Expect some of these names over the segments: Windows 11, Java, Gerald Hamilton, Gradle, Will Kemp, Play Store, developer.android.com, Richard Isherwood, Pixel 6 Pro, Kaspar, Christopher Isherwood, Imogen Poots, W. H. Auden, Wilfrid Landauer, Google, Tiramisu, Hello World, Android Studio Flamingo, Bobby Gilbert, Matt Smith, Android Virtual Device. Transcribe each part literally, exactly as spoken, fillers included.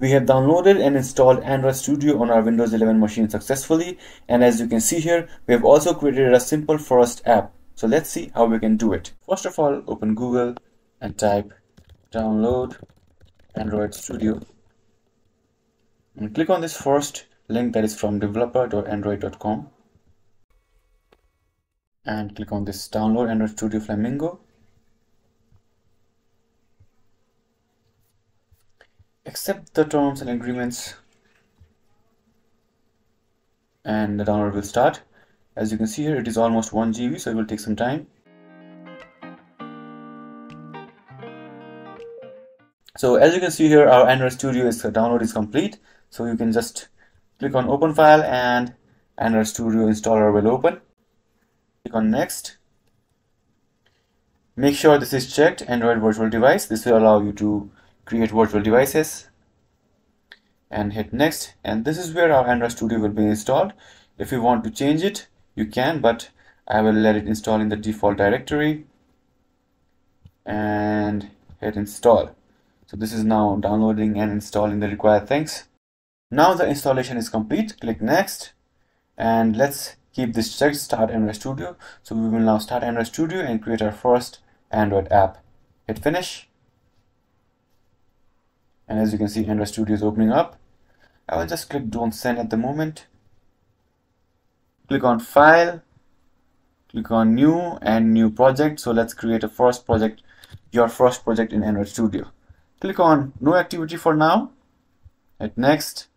We have downloaded and installed Android Studio on our Windows eleven machine successfully, and as you can see here, we have also created a simple first app. So let's see how we can do it. First of all, open Google and type download Android Studio and click on this first link that is from developer dot android dot com and click on this download Android Studio Flamingo. Accept the terms and agreements and the download will start. As you can see here, it is almost one G B, so it will take some time. So as you can see here, our Android Studio is, the download is complete, so you can just click on open file and Android Studio installer will open. Click on next. Make sure this is checked, Android Virtual Device. This will allow you to create virtual devices, and hit next, and this is where our Android Studio will be installed. If you want to change it, you can, but I will let it install in the default directory and hit install. So this is now downloading and installing the required things. Now the installation is complete. Click next, and let's keep this checked, start Android Studio. So we will now start Android Studio and create our first Android app. Hit finish. And as you can see, Android Studio is opening up. I will just click Don't Send at the moment. Click on File, click on New and New Project. So let's create a first project, your first project in Android Studio. Click on No Activity for now. Hit Next.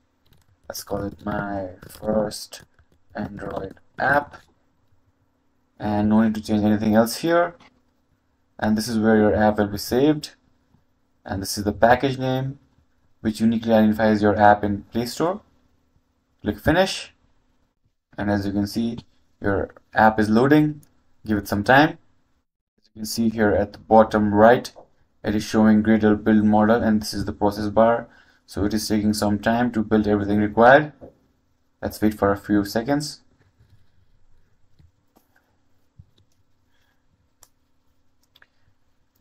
Let's call it My First Android App. And no need to change anything else here. And this is where your app will be saved. And this is the package name, which uniquely identifies your app in Play Store. Click Finish, and as you can see, your app is loading. Give it some time. As you can see here at the bottom right, it is showing Gradle build model, and this is the process bar. So it is taking some time to build everything required. Let's wait for a few seconds.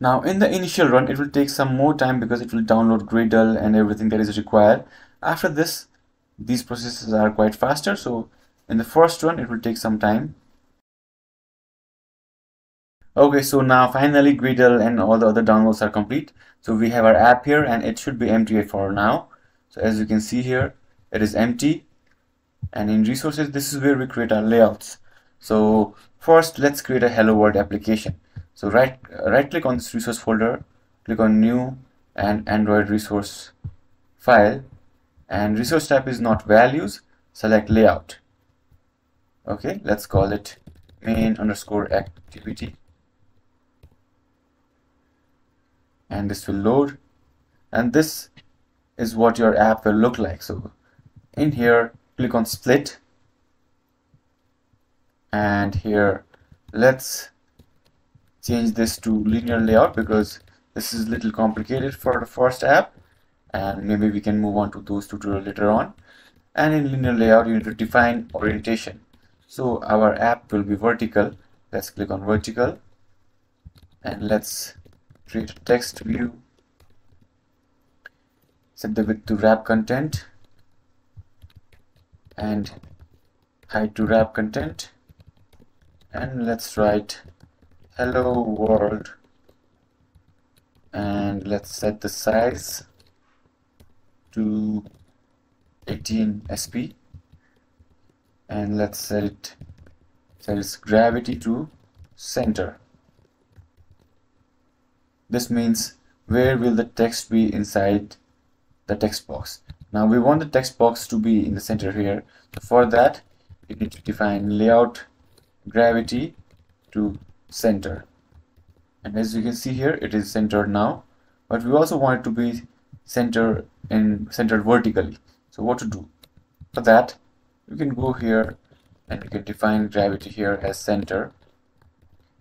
Now in the initial run, it will take some more time because it will download Gradle and everything that is required. After this, these processes are quite faster, so in the first run, it will take some time. Okay, so now finally Gradle and all the other downloads are complete. So we have our app here and it should be empty for now. So as you can see here, it is empty. And in resources, this is where we create our layouts. So first, let's create a Hello World application. So right, right click on this resource folder, click on New and Android Resource File, and resource type is not values, select layout. Okay, let's call it main underscore activity. And this will load, and this is what your app will look like. So in here, click on split, and here let's change this to linear layout because this is a little complicated for the first app, and maybe we can move on to those tutorials later on. And in linear layout, you need to define orientation. So our app will be vertical. Let's click on vertical and let's create a text view. Set the width to wrap content and height to wrap content, and let's write Hello World, and let's set the size to eighteen S P, and let's set it set its gravity to center. This means where will the text be inside the text box. Now we want the text box to be in the center here. For that, you need to define layout gravity to center, and as you can see here, it is centered now, but we also want it to be centered and centered vertically. So what to do for that, you can go here and you can define gravity here as center,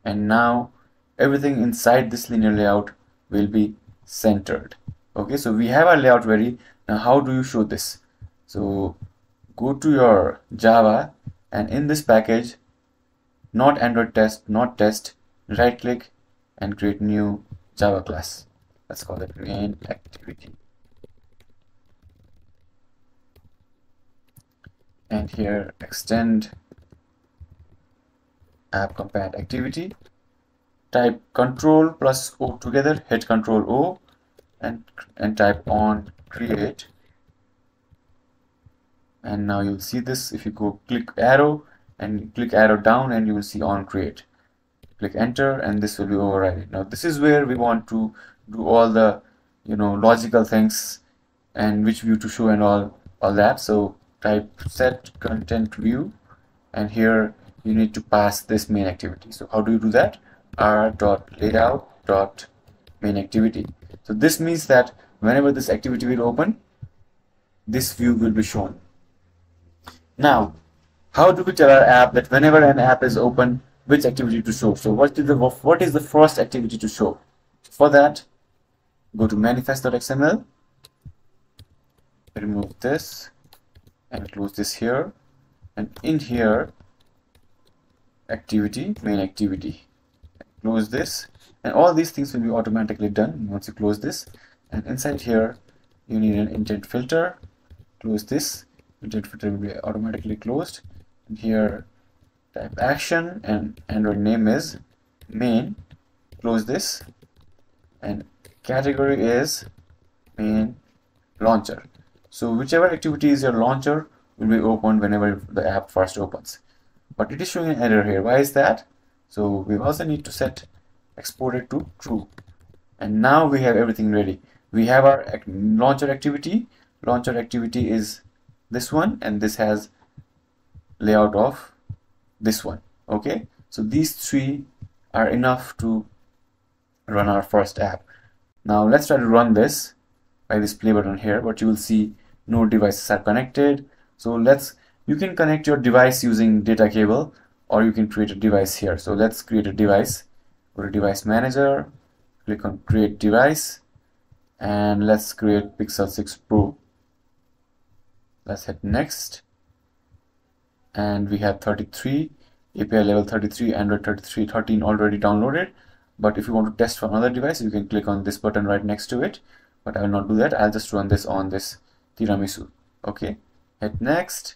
and now everything inside this linear layout will be centered. Okay, so we have our layout ready. Now how do you show this? So go to your Java, and in this package, not Android test, not test, right click and create new Java class. Let's call it main activity. and here extend app companion activity, type control plus O together, hit control O and and type on create, and now you'll see this. If you go click arrow and click arrow down, and you will see on create, click enter, and this will be overridden. Now this is where we want to do all the you know logical things and which view to show and all all that. So type set content view, and here you need to pass this main activity. So how do you do that? r dot layout dot main activity. So this means that whenever this activity will open, this view will be shown. Now, how do we tell our app that whenever an app is open, which activity to show? So what is the what is the first activity to show? For that, go to manifest dot x m l, remove this and close this here, and in here activity, main activity, close this, and all these things will be automatically done once you close this. And inside here you need an intent filter, close this, intent filter will be automatically closed, and here type action and Android name is main, close this, and category is main launcher. So whichever activity is your launcher will be opened whenever the app first opens. But it is showing an error here. Why is that? So we also need to set exported to true. And now we have everything ready. We have our act launcher activity. Launcher activity is this one, and this has layout of this one. Okay, so these three are enough to run our first app. Now let's try to run this by this play button here, but you will see no devices are connected. So let's you can connect your device using data cable, or you can create a device here. So let's create a device. Go to device manager, click on create device, and let's create Pixel six Pro. Let's hit next, and we have thirty-three A P I level thirty-three, Android thirty-three thirteen already downloaded. But if you want to test for another device, you can click on this button right next to it, but I will not do that. I'll just run this on this Tiramisu. Okay, hit next,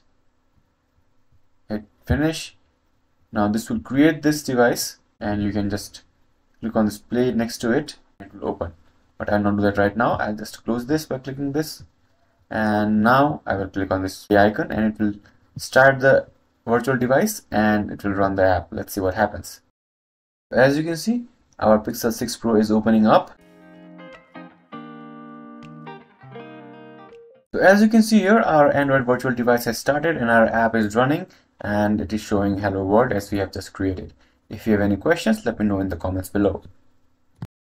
hit finish. Now this will create this device, and you can just click on this play next to it, it will open, but I'll not do that right now. I'll just close this by clicking this, and now I will click on this play icon, and it will start the virtual device and it will run the app. Let's see what happens. As you can see, our Pixel six Pro is opening up. So as you can see here, our Android virtual device has started and our app is running, and it is showing Hello World as we have just created. If you have any questions, let me know in the comments below.